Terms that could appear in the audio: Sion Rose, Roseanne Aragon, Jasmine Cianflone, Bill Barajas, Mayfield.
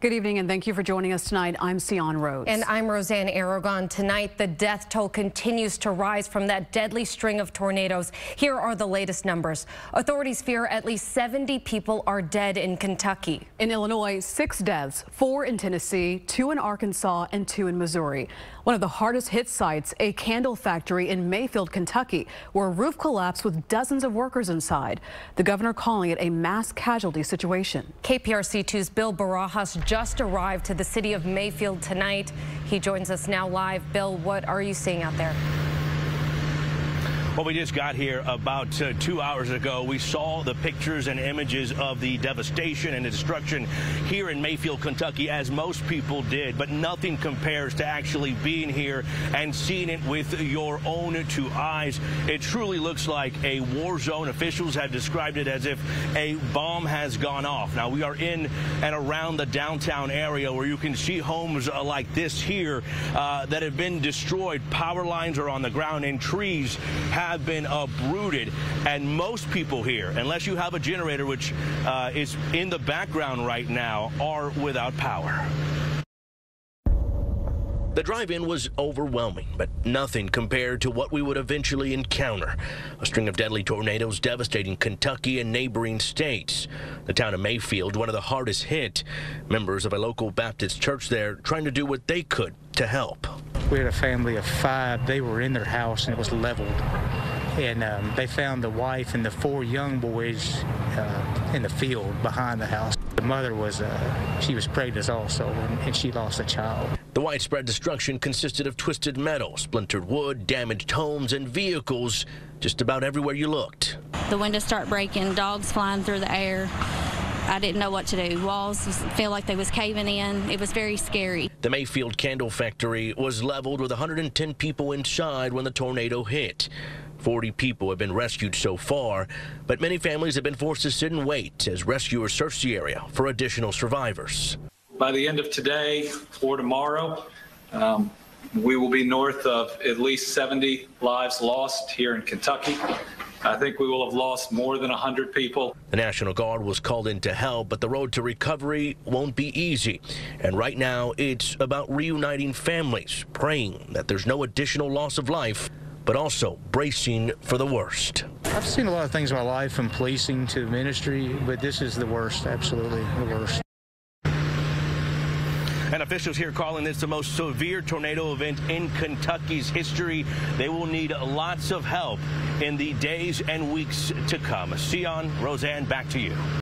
Good evening, and thank you for joining us tonight. I'm Sion Rose. And I'm Roseanne Aragon. Tonight, the death toll continues to rise from that deadly string of tornadoes. Here are the latest numbers. Authorities fear at least 70 people are dead in Kentucky. In Illinois, 6 deaths, 4 in Tennessee, 2 in Arkansas, and 2 in Missouri. One of the hardest hit sites, a candle factory in Mayfield, Kentucky, where a roof collapsed with dozens of workers inside. The governor calling it a mass casualty situation. KPRC2's Bill Barajas just arrived to the city of Mayfield tonight. He joins us now live. Bill, what are you seeing out there? Well, we just got here about 2 hours ago. We saw the pictures and images of the devastation and the destruction here in Mayfield, Kentucky, as most people did, but nothing compares to actually being here and seeing it with your own 2 eyes. It truly looks like a war zone. Officials have described it as if a bomb has gone off. Now, we are in and around the downtown area where you can see homes like this here that have been destroyed. Power lines are on the ground and trees have been uprooted, and most people here, unless you have a generator, which is in the background right now, are without power. The drive-in was overwhelming, but nothing compared to what we would eventually encounter. A string of deadly tornadoes devastating Kentucky and neighboring states. The town of Mayfield, one of the hardest hit. Members of a local Baptist church there trying to do what they could to help. We had a family of 5. They were in their house and it was leveled. And they found the wife and the 4 young boys in the field behind the house. The mother was, she was pregnant also, and she lost a child. The widespread destruction consisted of twisted metal, splintered wood, damaged homes and vehicles just about everywhere you looked. The windows start breaking, dogs flying through the air. I didn't know what to do. Walls feel like they was caving in. It was very scary. The Mayfield candle factory was leveled with 110 people inside when the tornado hit. 40 people have been rescued so far, but many families have been forced to sit and wait as rescuers search the area for additional survivors. By the end of today or tomorrow, we will be north of at least 70 lives lost here in Kentucky. I think we will have lost more than 100 people. The National Guard was called in to help, but the road to recovery won't be easy. And right now, it's about reuniting families, praying that there's no additional loss of life, but also bracing for the worst. I've seen a lot of things in my life, from policing to ministry, but this is the worst, absolutely the worst. And officials here calling this the most severe tornado event in Kentucky's history. They will need lots of help in the days and weeks to come. Sion, Roseanne, back to you.